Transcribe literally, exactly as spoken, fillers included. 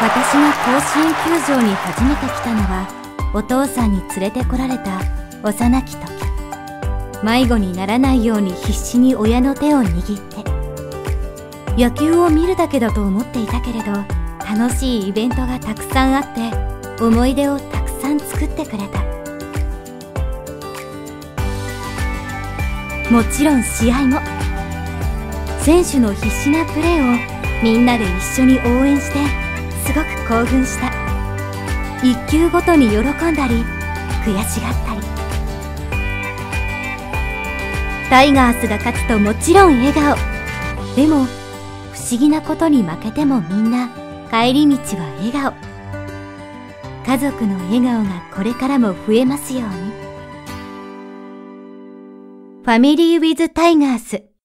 私が甲子園球場に初めて来たのは、お父さんに連れてこられた幼き時。迷子にならないように必死に親の手を握って、野球を見るだけだと思っていたけれど、楽しいイベントがたくさんあって、思い出をたくさん作ってくれた。もちろん試合も。選手の必死なプレーをみんなで一緒に応援して、すごく興奮した。一球ごとに喜んだり悔しがったり。タイガースが勝つともちろん笑顔。でも不思議なことに、負けてもみんな帰り道は笑顔。家族の笑顔がこれからも増えますように。ファミリーウィズタイガース。